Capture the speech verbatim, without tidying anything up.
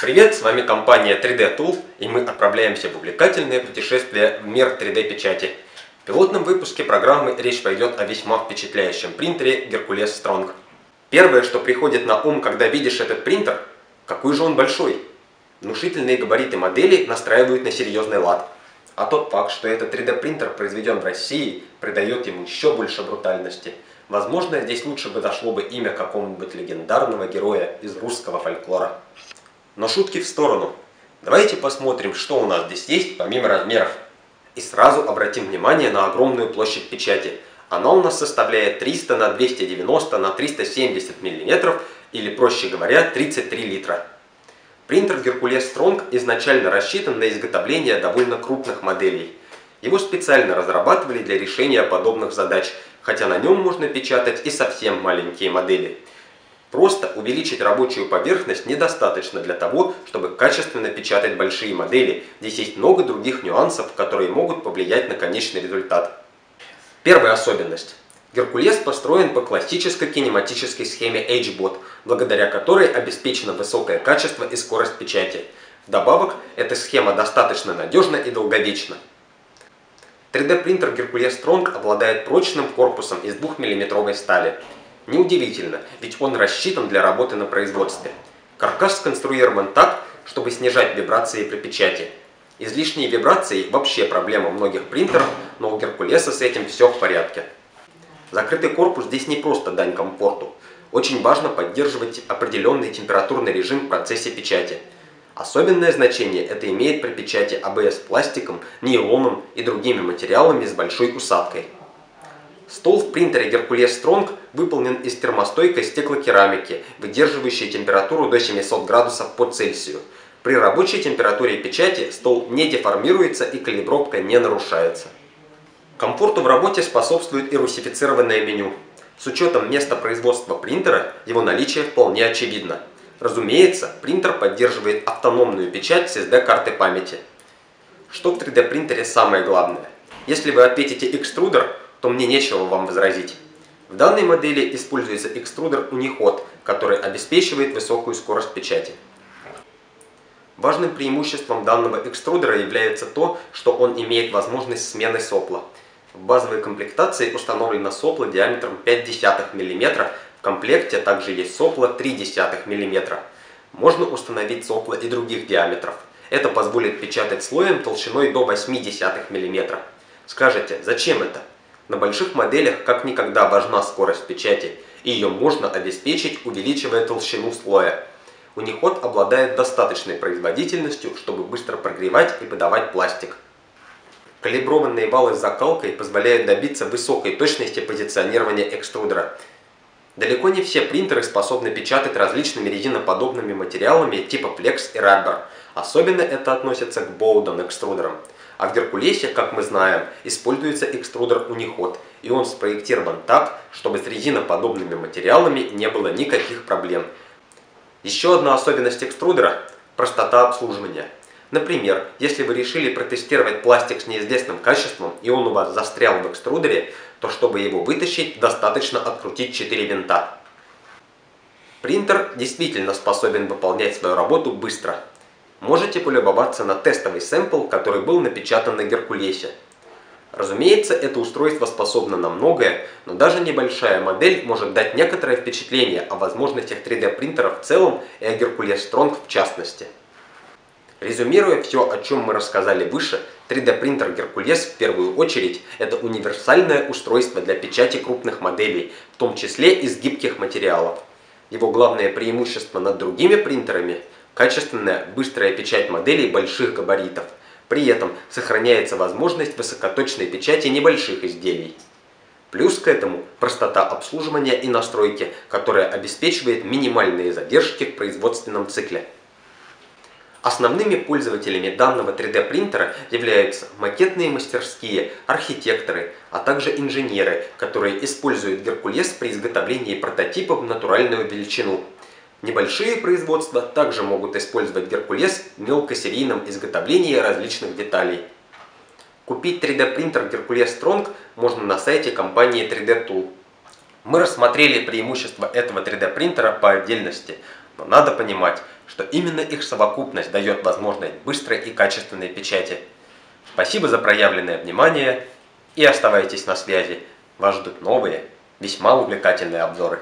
Привет, с вами компания три дэ тул, и мы отправляемся в увлекательное путешествие в мир три дэ печати. В пилотном выпуске программы речь пойдет о весьма впечатляющем принтере Hercules Strong. Первое, что приходит на ум, когда видишь этот принтер, какой же он большой. Внушительные габариты модели настраивают на серьезный лад. А тот факт, что этот три дэ принтер произведен в России, придает ему еще больше брутальности. Возможно, здесь лучше бы дошло бы имя какого-нибудь легендарного героя из русского фольклора. Но шутки в сторону. Давайте посмотрим, что у нас здесь есть, помимо размеров. И сразу обратим внимание на огромную площадь печати. Она у нас составляет триста на двести девяносто на триста семьдесят миллиметров, или, проще говоря, тридцать три литра. Принтер Hercules Strong изначально рассчитан на изготовление довольно крупных моделей. Его специально разрабатывали для решения подобных задач, хотя на нем можно печатать и совсем маленькие модели. Просто увеличить рабочую поверхность недостаточно для того, чтобы качественно печатать большие модели. Здесь есть много других нюансов, которые могут повлиять на конечный результат. Первая особенность. Hercules построен по классической кинематической схеме эйч бот, благодаря которой обеспечено высокое качество и скорость печати. Вдобавок, эта схема достаточно надежна и долговечна. три дэ принтер Hercules Strong обладает прочным корпусом из двухмиллиметровой стали. Неудивительно, ведь он рассчитан для работы на производстве. Каркас сконструирован так, чтобы снижать вибрации при печати. Излишние вибрации вообще проблема многих принтеров, но у Hercules с этим все в порядке. Закрытый корпус здесь не просто дань комфорту. Очень важно поддерживать определенный температурный режим в процессе печати. Особенное значение это имеет при печати а бэ эс пластиком, нейлоном и другими материалами с большой усадкой. Стол в принтере Hercules Strong выполнен из термостойкой стеклокерамики, выдерживающей температуру до семисот градусов по Цельсию. При рабочей температуре печати стол не деформируется и калибровка не нарушается. Комфорту в работе способствует и русифицированное меню. С учетом места производства принтера, его наличие вполне очевидно. Разумеется, принтер поддерживает автономную печать с эс дэ карты памяти. Что в три дэ принтере самое главное? Если вы ответите «экструдер», то мне нечего вам возразить. В данной модели используется экструдер UniHot, который обеспечивает высокую скорость печати. Важным преимуществом данного экструдера является то, что он имеет возможность смены сопла. В базовой комплектации установлено сопло диаметром ноль целых пять десятых миллиметра, в комплекте также есть сопло ноль целых три десятых миллиметра. Можно установить сопло и других диаметров. Это позволит печатать слоем толщиной до ноль целых восемь десятых миллиметра. Скажете, зачем это? На больших моделях как никогда важна скорость печати, и ее можно обеспечить, увеличивая толщину слоя. UniHot обладает достаточной производительностью, чтобы быстро прогревать и подавать пластик. Калиброванные валы с закалкой позволяют добиться высокой точности позиционирования экструдера. Далеко не все принтеры способны печатать различными резиноподобными материалами типа Flex и Rubber. Особенно это относится к Bowden экструдерам. А в Hercules, как мы знаем, используется экструдер UniHot, и он спроектирован так, чтобы с резиноподобными материалами не было никаких проблем. Еще одна особенность экструдера – простота обслуживания. Например, если вы решили протестировать пластик с неизвестным качеством, и он у вас застрял в экструдере, то чтобы его вытащить, достаточно открутить четыре винта. Принтер действительно способен выполнять свою работу быстро. Можете полюбоваться на тестовый сэмпл, который был напечатан на Hercules. Разумеется, это устройство способно на многое, но даже небольшая модель может дать некоторое впечатление о возможностях три дэ принтера в целом и о Hercules Strong в частности. Резюмируя все, о чем мы рассказали выше, три дэ принтер Hercules в первую очередь это универсальное устройство для печати крупных моделей, в том числе из гибких материалов. Его главное преимущество над другими принтерами – качественная, быстрая печать моделей больших габаритов. При этом сохраняется возможность высокоточной печати небольших изделий. Плюс к этому простота обслуживания и настройки, которая обеспечивает минимальные задержки в производственном цикле. Основными пользователями данного три дэ принтера являются макетные мастерские, архитекторы, а также инженеры, которые используют Hercules при изготовлении прототипов в натуральную величину. Небольшие производства также могут использовать Hercules в мелкосерийном изготовлении различных деталей. Купить три дэ принтер Hercules Strong можно на сайте компании три дэ тул. Мы рассмотрели преимущества этого три дэ принтера по отдельности, но надо понимать, что именно их совокупность дает возможность быстрой и качественной печати. Спасибо за проявленное внимание и оставайтесь на связи. Вас ждут новые, весьма увлекательные обзоры.